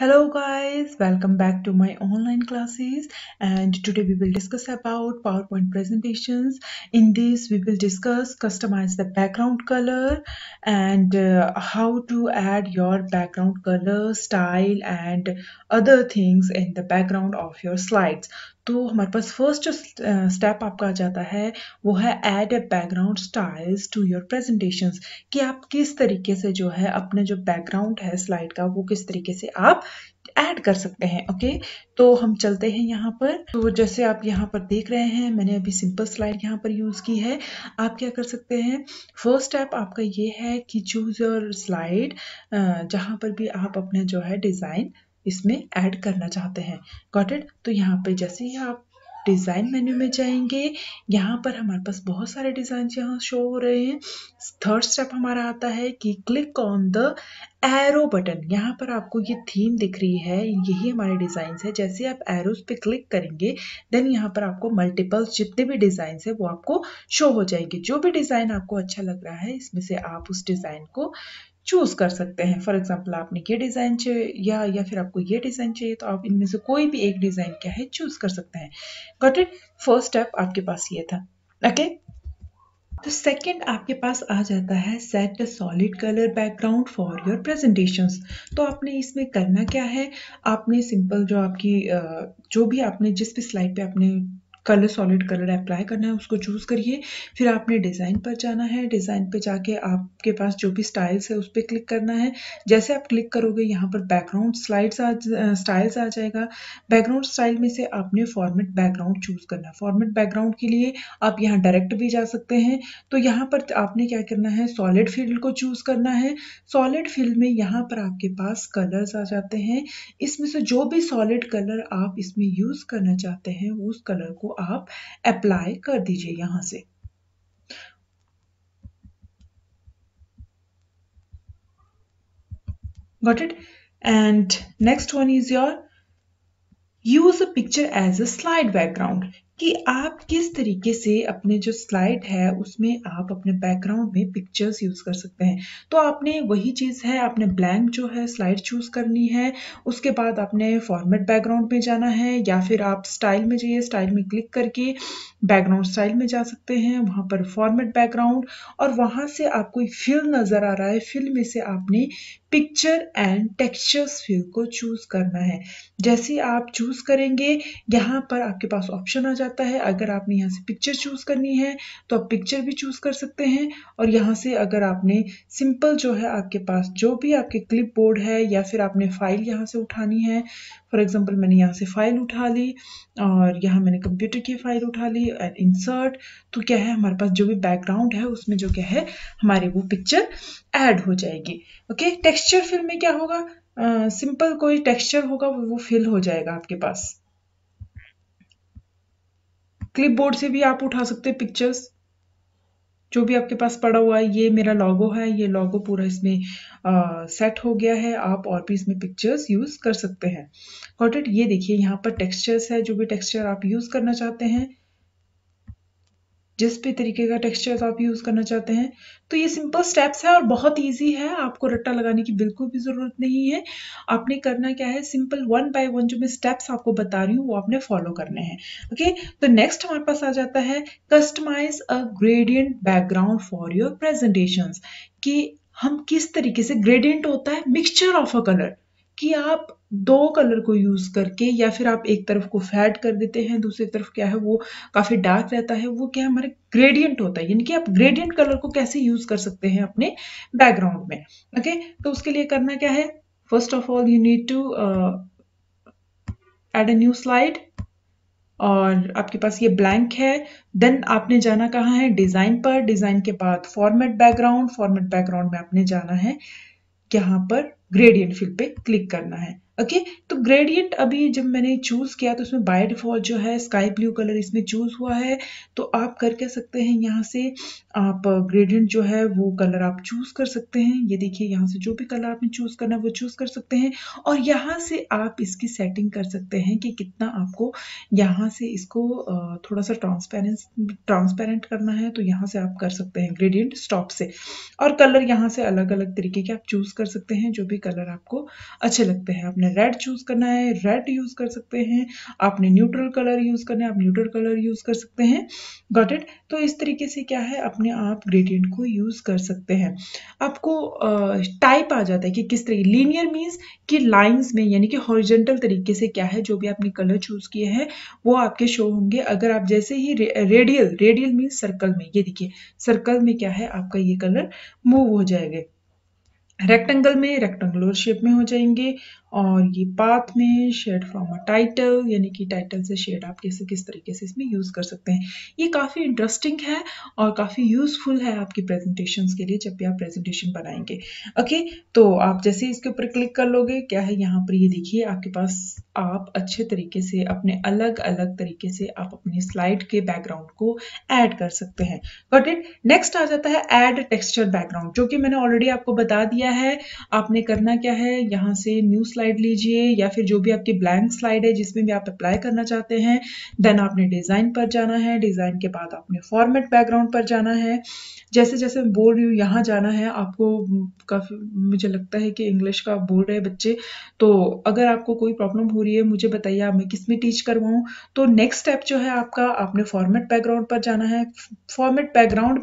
Hello guys, welcome back to my online classes, and today we will discuss about PowerPoint presentations. In this we will discuss customize the background color and how to add your background color, style and other things in the background of your slides. तो हमारे पास first step आपका आ जाता है वो है add background styles to your presentations, कि आप किस तरीके से जो है अपने जो बैकग्राउंड है स्लाइड का वो किस तरीके से आप ऐड कर सकते हैं. ओके, तो हम चलते हैं यहाँ पर. तो जैसे आप यहाँ पर देख रहे हैं मैंने अभी सिंपल स्लाइड यहाँ पर यूज़ की है. आप क्या कर सकते हैं, फर्स्ट स्टेप आपका ये है कि चूज योर स्लाइड जहाँ पर भी आप अपने जो है डिज़ाइन इसमें ऐड करना चाहते हैं. Got it. तो यहाँ पे जैसे ही आप डिज़ाइन मेन्यू में जाएंगे यहाँ पर हमारे पास बहुत सारे डिज़ाइन यहाँ शो हो रहे हैं. थर्ड स्टेप हमारा आता है कि click on the arrow button. यहाँ पर आपको ये थीम दिख रही है, यही हमारे डिज़ाइंस है. जैसे आप एरोस पे क्लिक करेंगे देन यहाँ पर आपको मल्टीपल्स जितने भी डिज़ाइंस है वो आपको शो हो जाएंगे. जो भी डिज़ाइन आपको अच्छा लग रहा है इसमें से आप उस डिज़ाइन को चूज़ कर सकते हैं. फॉर एग्जांपल आपने ये डिज़ाइन चाहिए या फिर आपको ये डिज़ाइन चाहिए, तो आप इनमें से कोई भी एक डिज़ाइन क्या है चूज़ कर सकते हैं. Got it. फर्स्ट स्टेप आपके पास ये था. ओके, तो सेकंड आपके पास आ जाता है set a solid colour background for your presentations. तो आपने इसमें करना क्या है, आपने सिंपल जो आपकी जो भी आपने जिस भी स्लाइड पे आपने कलर सॉलिड कलर अप्लाई करना है उसको चूज़ करिए. फिर आपने डिज़ाइन पर जाना है, डिज़ाइन पे जाके आपके पास जो भी स्टाइल्स है उस पर क्लिक करना है. जैसे आप क्लिक करोगे यहाँ पर बैकग्राउंड स्लाइड्स स्टाइल्स आ जाएगा. बैकग्राउंड स्टाइल में से आपने फॉर्मेट बैकग्राउंड चूज़ करना है. फॉर्मेट बैकग्राउंड के लिए आप यहाँ डायरेक्ट भी जा सकते हैं. तो यहाँ पर आपने क्या करना है, सॉलिड फील्ड को चूज़ करना है. सॉलिड फील्ड में यहाँ पर आपके पास कलर्स आ जाते हैं. इसमें से जो भी सॉलिड कलर आप इसमें यूज़ करना चाहते हैं उस कलर को आप अप्लाई कर दीजिए यहां से. Got it. And next one is your use a picture as a slide background, कि आप किस तरीके से अपने जो स्लाइड है उसमें आप अपने बैकग्राउंड में पिक्चर्स यूज़ कर सकते हैं. तो आपने वही चीज़ है, आपने ब्लैंक जो है स्लाइड चूज़ करनी है. उसके बाद आपने फॉर्मेट बैकग्राउंड में जाना है या फिर आप स्टाइल में जाइए. स्टाइल में क्लिक करके बैकग्राउंड स्टाइल में जा सकते हैं, वहाँ पर फॉर्मेट बैकग्राउंड, और वहाँ से आपको फिल नज़र आ रहा है. फिल में से आपने पिक्चर एंड टेक्सचर्स फिल को चूज़ करना है. जैसे आप चूज़ करेंगे यहाँ पर आपके पास ऑप्शन आ जाता है. अगर आपने यहाँ से पिक्चर चूज़ करनी है तो आप पिक्चर भी चूज़ कर सकते हैं, और यहाँ से अगर आपने सिंपल जो है आपके पास जो भी आपके क्लिपबोर्ड है या फिर आपने फाइल यहाँ से उठानी है. फॉर एग्जांपल मैंने यहाँ से फाइल उठा ली और यहाँ मैंने कंप्यूटर की फाइल उठा ली एंड इंसर्ट. तो क्या है हमारे पास जो भी बैकग्राउंड है उसमें जो क्या है हमारे वो पिक्चर ऐड हो जाएगी. ओके, टेक्सचर फिल में क्या होगा, सिंपल कोई टेक्सचर होगा वो फिल हो जाएगा आपके पास. क्लिपबोर्ड से भी आप उठा सकते हैं पिक्चर्स, जो भी आपके पास पड़ा हुआ है. ये मेरा लोगो है, ये लोगो पूरा इसमें सेट हो गया है. आप और भी इसमें पिक्चर्स यूज़ कर सकते हैं. Got it. ये देखिए यहाँ पर टेक्सचर्स है, जो भी टेक्सचर आप यूज़ करना चाहते हैं, जिस भी तरीके का टेक्सचर आप यूज़ करना चाहते हैं. तो ये सिंपल स्टेप्स है और बहुत इजी है, आपको रट्टा लगाने की बिल्कुल भी ज़रूरत नहीं है. आपने करना क्या है, सिंपल वन बाय वन जो मैं स्टेप्स आपको बता रही हूँ वो आपने फॉलो करने हैं. ओके, तो नेक्स्ट हमारे पास आ जाता है customise a gradient background for your presentations, कि हम किस तरीके से, ग्रेडियंट होता है मिक्सचर ऑफ अ कलर, कि आप दो कलर को यूज़ करके या फिर आप एक तरफ को फेड कर देते हैं, दूसरी तरफ क्या है वो काफ़ी डार्क रहता है, वो क्या हमारे ग्रेडियंट होता है. यानी कि आप ग्रेडियंट कलर को कैसे यूज़ कर सकते हैं अपने बैकग्राउंड में. ओके, तो उसके लिए करना क्या है, first of all you need to add a new slide, और आपके पास ये ब्लैंक है. देन आपने जाना कहाँ है, डिज़ाइन पर. डिज़ाइन के बाद फॉर्मेट बैकग्राउंड. फॉर्मेट बैकग्राउंड में आपने जाना है यहाँ पर ग्रेडियंट फील्ड पे क्लिक करना है. ओके, तो ग्रेडियंट अभी जब मैंने चूज़ किया तो इसमें बाय डिफॉल्ट जो है स्काई ब्लू कलर इसमें चूज़ हुआ है. तो आप कर क्या सकते हैं, यहाँ से आप ग्रेडियंट जो है वो कलर आप चूज़ कर सकते हैं. ये देखिए यहाँ से जो भी कलर आपने चूज़ करना है वो चूज़ कर सकते हैं, और यहाँ से आप इसकी सेटिंग कर सकते हैं कि कितना आपको यहाँ से इसको थोड़ा सा ट्रांसपेरेंट करना है. तो यहाँ से आप कर सकते हैं ग्रेडियंट स्टॉप से, और कलर यहाँ से अलग अलग तरीके के आप चूज़ कर सकते हैं. जो भी कलर आपको अच्छे लगते हैं। आपने रेड चूज करना है, रेड यूज कर सकते हैं। आपने न्यूट्रल कलर यूज करना है, आप न्यूट्रल कलर यूज कर सकते हैं। Got it. तो इस तरीके से क्या है, अपने आप ग्रेडियंट को यूज कर सकते हैं। आपको टाइप आ जाता है कि किस तरीके, लीनियर मीन्स कि लाइंस में, यानी कि हॉरिजॉन्टल तरीके से क्या है, जो भी आपने कलर चूज किए हैं वो आपके शो होंगे। अगर आप जैसे ही रेडियल मीन्स सर्कल में, ये देखिए सर्कल में क्या है आपका ये कलर मूव हो जाएगा। रेक्टेंगल में रेक्टेंगुलर शेप में हो जाएंगे, और ये पाथ में शेड फ्रॉम अ टाइटल, यानी कि टाइटल से शेड आप कैसे किस तरीके से इसमें यूज़ कर सकते हैं। ये काफ़ी इंटरेस्टिंग है और काफ़ी यूजफुल है आपकी प्रेजेंटेशंस के लिए, जब भी आप प्रेजेंटेशन बनाएंगे। ओके, तो आप जैसे इसके ऊपर क्लिक कर लोगे, क्या है यहाँ पर ये देखिए आपके पास, आप अच्छे तरीके से अपने अलग अलग तरीके से आप अपनी स्लाइड के बैकग्राउंड को ऐड कर सकते हैं। Got it. नेक्स्ट आ जाता है ऐड टेक्सचर बैकग्राउंड, जो कि मैंने ऑलरेडी आपको बता दिया है। आपने करना क्या है, यहाँ से न्यू स्लाइड लीजिए, या फिर जो भी आपकी ब्लैंक स्लाइड है जिसमें भी आप अप्लाई करना चाहते हैं। देन आपने डिजाइन पर जाना है, डिजाइन के बाद आपने फॉर्मेट बैकग्राउंड पर जाना है। जैसे जैसे मैं बोल रही हूँ यहाँ जाना है आपको। काफ़ी मुझे लगता है कि इंग्लिश का बोल रहे बच्चे, तो अगर आपको कोई प्रॉब्लम हो रही है मुझे बताइए आप, मैं किस में टीच करवाऊँ। तो नेक्स्ट स्टेप जो है आपका, आपने फॉर्मेट बैकग्राउंड पर जाना है। फॉर्मेट बैकग्राउंड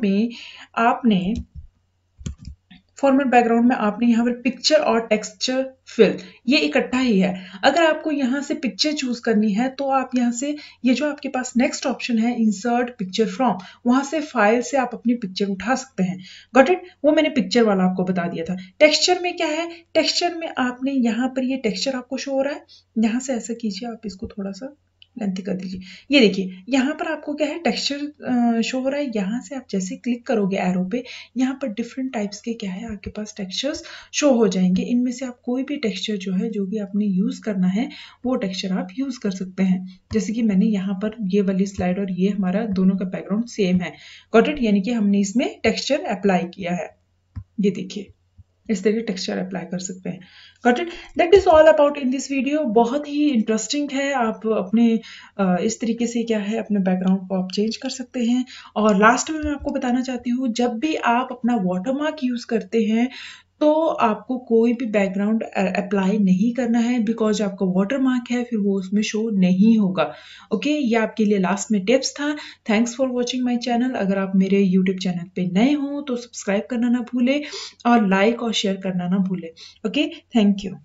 में आपने यहाँ पर पिक्चर और टेक्सचर फिल, ये इकट्ठा ही है। अगर आपको यहाँ से पिक्चर चूज करनी है तो आप यहाँ से, ये जो आपके पास नेक्स्ट ऑप्शन है इंसर्ट पिक्चर फ्रॉम, वहाँ से फाइल से आप अपनी पिक्चर उठा सकते हैं। Got it. वो मैंने पिक्चर वाला आपको बता दिया था। टेक्सचर में क्या है, टेक्सचर में आपने यहाँ पर ये टेक्सचर आपको शो हो रहा है, यहाँ से ऐसा कीजिए आप, इसको थोड़ा सा लेंथ कर दीजिए। ये देखिए यहाँ पर आपको क्या है, टेक्सचर शो हो रहा है। यहाँ से आप जैसे क्लिक करोगे एरो पे, यहाँ पर डिफरेंट टाइप्स के क्या है आपके पास टेक्सचर्स शो हो जाएंगे। इनमें से आप कोई भी टेक्सचर जो है, जो भी आपने यूज़ करना है वो टेक्सचर आप यूज़ कर सकते हैं। जैसे कि मैंने यहाँ पर ये वाली स्लाइड और ये हमारा दोनों का बैकग्राउंड सेम है। Got it. यानी कि हमने इसमें टेक्सचर अप्लाई किया है, ये देखिए इस तरह के टेक्सचर अप्लाई कर सकते हैं। Got it. That is all about in this video. बहुत ही इंटरेस्टिंग है। आप अपने इस तरीके से क्या है अपने बैकग्राउंड को आप चेंज कर सकते हैं। और लास्ट में मैं आपको बताना चाहती हूँ, जब भी आप अपना वाटरमार्क यूज़ करते हैं तो आपको कोई भी बैकग्राउंड अप्लाई नहीं करना है, बिकॉज आपका वाटरमार्क है फिर वो उसमें शो नहीं होगा। ओके, ये आपके लिए लास्ट में टिप्स था। Thanks for watching my channel. अगर आप मेरे यूट्यूब चैनल पे नए हो तो सब्सक्राइब करना ना भूले और लाइक और शेयर करना ना भूले। Okay, thank you.